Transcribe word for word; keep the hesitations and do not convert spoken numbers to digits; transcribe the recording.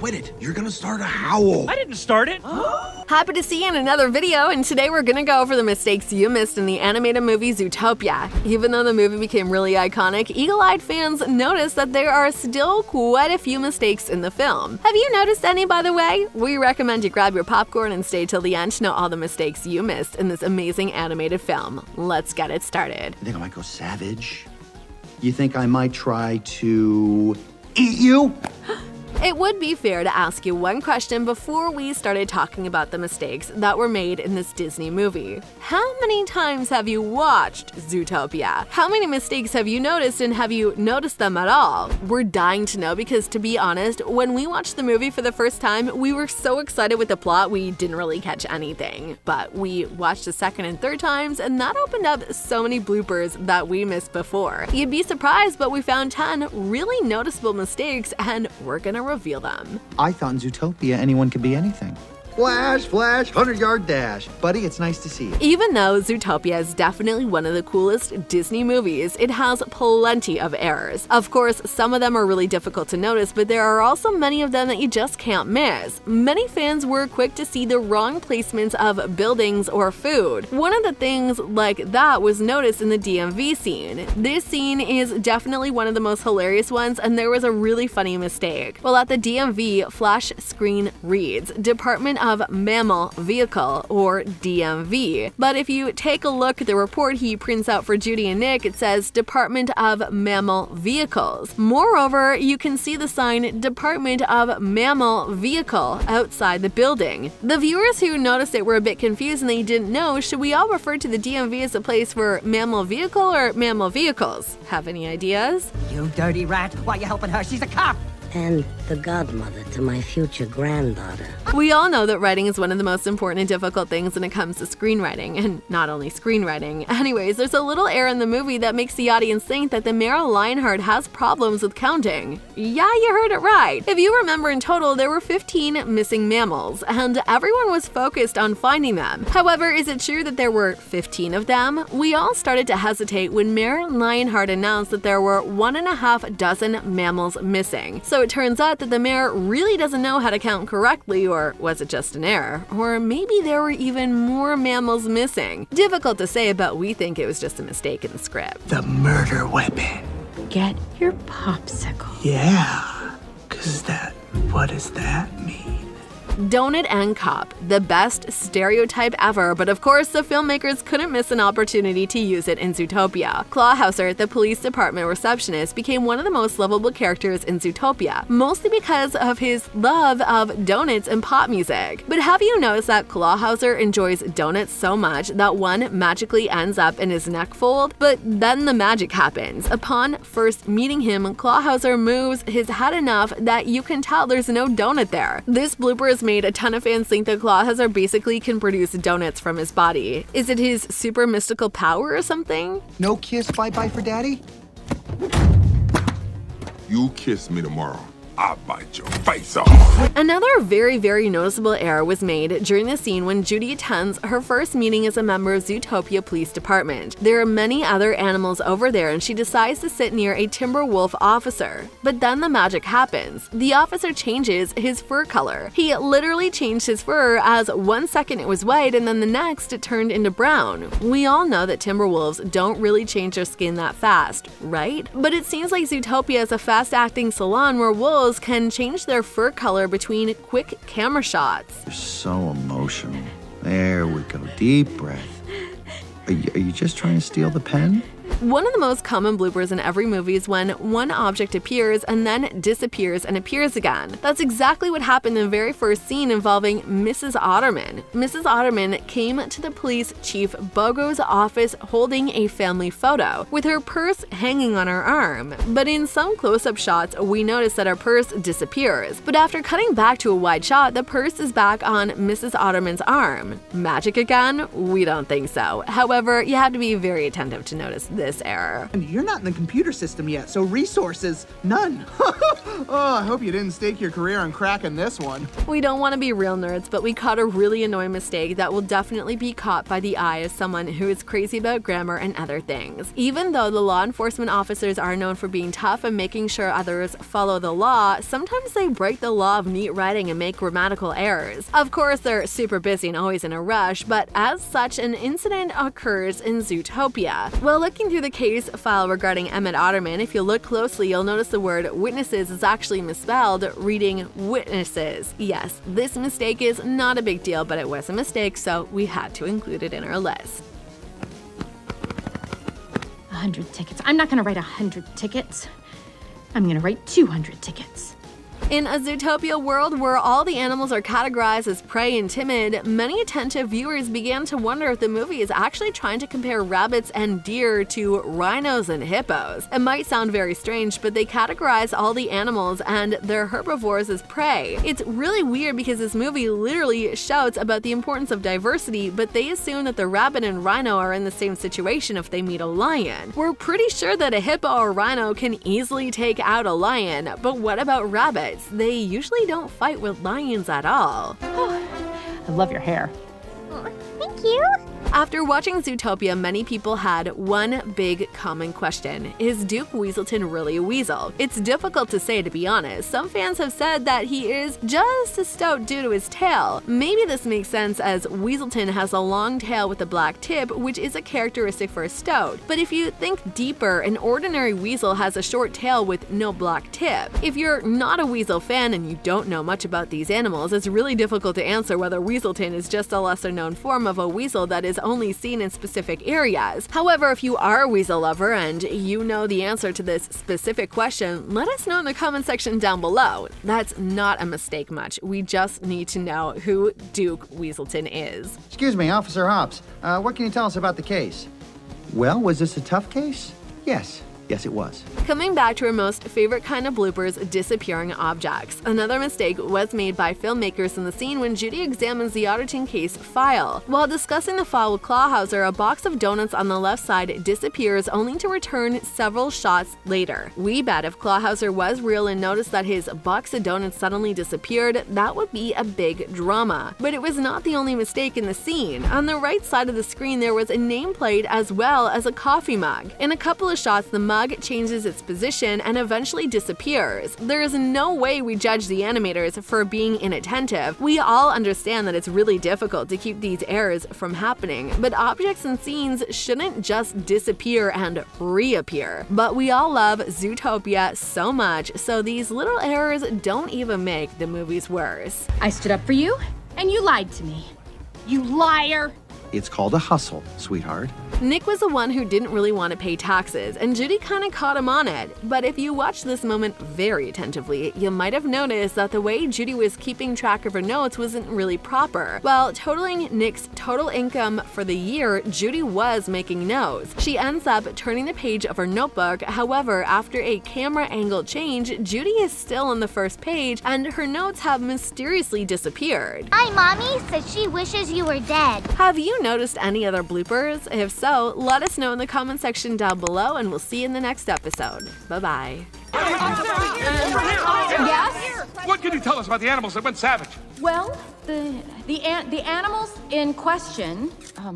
quit it. You're gonna start a howl. I didn't start it. Happy to see you in another video, and today we're gonna go over the mistakes you missed in the animated movie Zootopia. Even though the movie became really iconic, eagle-eyed fans noticed that there are still quite a few mistakes in the film. Have you noticed any, by the way? We recommend you grab your popcorn and stay till the end to know all the mistakes you missed in this amazing animated film. Let's get it started. You think I might go savage? You think I might try to eat you? It would be fair to ask you one question before we started talking about the mistakes that were made in this Disney movie. How many times have you watched Zootopia? How many mistakes have you noticed, and have you noticed them at all? We're dying to know because, to be honest, when we watched the movie for the first time, we were so excited with the plot we didn't really catch anything. But we watched the second and third times, and that opened up so many bloopers that we missed before. You'd be surprised, but we found ten really noticeable mistakes, and we're gonna reveal them. I thought in Zootopia anyone could be anything. Flash, flash, hundred-yard dash. Buddy, it's nice to see you. Even though Zootopia is definitely one of the coolest Disney movies, it has plenty of errors. Of course, some of them are really difficult to notice, but there are also many of them that you just can't miss. Many fans were quick to see the wrong placements of buildings or food. One of the things like that was noticed in the D M V scene. This scene is definitely one of the most hilarious ones, and there was a really funny mistake. Well, at the D M V, flash screen reads, Department of Mammal Vehicle, or D M V. But if you take a look at the report he prints out for Judy and Nick, it says Department of Mammal Vehicles. Moreover, you can see the sign Department of Mammal Vehicle outside the building. The viewers who noticed it were a bit confused and they didn't know, should we all refer to the D M V as a place for mammal vehicle or mammal vehicles? Have any ideas? You dirty rat! Why are you helping her? She's a cop! And the godmother to my future granddaughter. We all know that writing is one of the most important and difficult things when it comes to screenwriting, and not only screenwriting. Anyways, there's a little error in the movie that makes the audience think that the Mayor Lionheart has problems with counting. Yeah, you heard it right. If you remember, in total, there were fifteen missing mammals, and everyone was focused on finding them. However, is it true that there were fifteen of them? We all started to hesitate when Mayor Lionheart announced that there were one and a half dozen mammals missing. So it turns out that the mayor really doesn't know how to count correctly, or was it just an error? Or maybe there were even more mammals missing. Difficult to say, but we think it was just a mistake in the script. The murder weapon. Get your popsicle. Yeah, 'cause that, what does that mean? Donut and Cop, the best stereotype ever, but of course the filmmakers couldn't miss an opportunity to use it in Zootopia. Clawhauser, the police department receptionist, became one of the most lovable characters in Zootopia, mostly because of his love of donuts and pop music. But have you noticed that Clawhauser enjoys donuts so much that one magically ends up in his neck fold? But then the magic happens. Upon first meeting him, Clawhauser moves his head enough that you can tell there's no donut there. This blooper is made a ton of fans think that Clawhauser basically can produce donuts from his body. Is it his super mystical power or something? No kiss, bye-bye for daddy? You kiss me tomorrow. I'll bite your face off. Another very, very noticeable error was made during the scene when Judy attends her first meeting as a member of Zootopia Police Department. There are many other animals over there, and she decides to sit near a timber wolf officer. But then the magic happens. The officer changes his fur color. He literally changed his fur, as one second it was white and then the next it turned into brown. We all know that timber wolves don't really change their skin that fast, right? But it seems like Zootopia is a fast-acting salon where wolves can change their fur color between quick camera shots. You're so emotional. There we go. Deep breath. Are you, are you just trying to steal the pen? One of the most common bloopers in every movie is when one object appears and then disappears and appears again. That's exactly what happened in the very first scene involving Missus Otterman. Missus Otterman came to the police chief Bogo's office holding a family photo, with her purse hanging on her arm. But in some close-up shots, we notice that her purse disappears. But after cutting back to a wide shot, the purse is back on Missus Otterman's arm. Magic again? We don't think so. However, you have to be very attentive to notice this this error. And you're not in the computer system yet, so resources, none. Oh, I hope you didn't stake your career on cracking this one. We don't want to be real nerds, but we caught a really annoying mistake that will definitely be caught by the eye of someone who is crazy about grammar and other things. Even though the law enforcement officers are known for being tough and making sure others follow the law, sometimes they break the law of neat writing and make grammatical errors. Of course, they're super busy and always in a rush, but as such, an incident occurs in Zootopia. While looking through the case file regarding Emmett Otterman, if you look closely, you'll notice the word witnesses is actually misspelled, reading witnesses. Yes, this mistake is not a big deal, but it was a mistake, so we had to include it in our list. one hundred tickets. I'm not gonna write one hundred tickets. I'm gonna write two hundred tickets. In a Zootopia world where all the animals are categorized as prey and timid, many attentive viewers began to wonder if the movie is actually trying to compare rabbits and deer to rhinos and hippos. It might sound very strange, but they categorize all the animals and their herbivores as prey. It's really weird because this movie literally shouts about the importance of diversity, but they assume that the rabbit and rhino are in the same situation if they meet a lion. We're pretty sure that a hippo or rhino can easily take out a lion, but what about rabbits? They usually don't fight with lions at all. Oh, I love your hair. Oh, thank you. After watching Zootopia, many people had one big common question. Is Duke Weaselton really a weasel? It's difficult to say, to be honest. Some fans have said that he is just a stout due to his tail. Maybe this makes sense as Weaselton has a long tail with a black tip, which is a characteristic for a stout. But if you think deeper, an ordinary weasel has a short tail with no black tip. If you're not a weasel fan and you don't know much about these animals, it's really difficult to answer whether Weaselton is just a lesser-known form of a weasel that is only seen in specific areas. However, if you are a weasel lover and you know the answer to this specific question, let us know in the comment section down below. That's not a mistake much. We just need to know who Duke Weaselton is. Excuse me, Officer Hopps. Uh, what can you tell us about the case? Well, was this a tough case? Yes. Yes, it was. Coming back to our most favorite kind of bloopers, disappearing objects. Another mistake was made by filmmakers in the scene when Judy examines the Otterton case file. While discussing the file with Clawhauser, a box of donuts on the left side disappears only to return several shots later. We bet if Clawhauser was real and noticed that his box of donuts suddenly disappeared, that would be a big drama. But it was not the only mistake in the scene. On the right side of the screen, there was a nameplate as well as a coffee mug. In a couple of shots, the mug changes its position and eventually disappears. There is no way we judge the animators for being inattentive. We all understand that it's really difficult to keep these errors from happening, but objects and scenes shouldn't just disappear and reappear. But we all love Zootopia so much, so these little errors don't even make the movies worse. I stood up for you, and you lied to me. You liar! It's called a hustle, sweetheart. Nick was the one who didn't really want to pay taxes, and Judy kind of caught him on it. But if you watch this moment very attentively, you might have noticed that the way Judy was keeping track of her notes wasn't really proper. While totaling Nick's total income for the year, Judy was making notes. She ends up turning the page of her notebook. However, after a camera angle change, Judy is still on the first page, and her notes have mysteriously disappeared. Hi, Mommy says she wishes you were dead. Have you noticed any other bloopers? If so, So let us know in the comment section down below, and we'll see you in the next episode. Bye-bye. Yes? What can you tell us about the animals that went savage? Well, the the, an the animals in question... Um,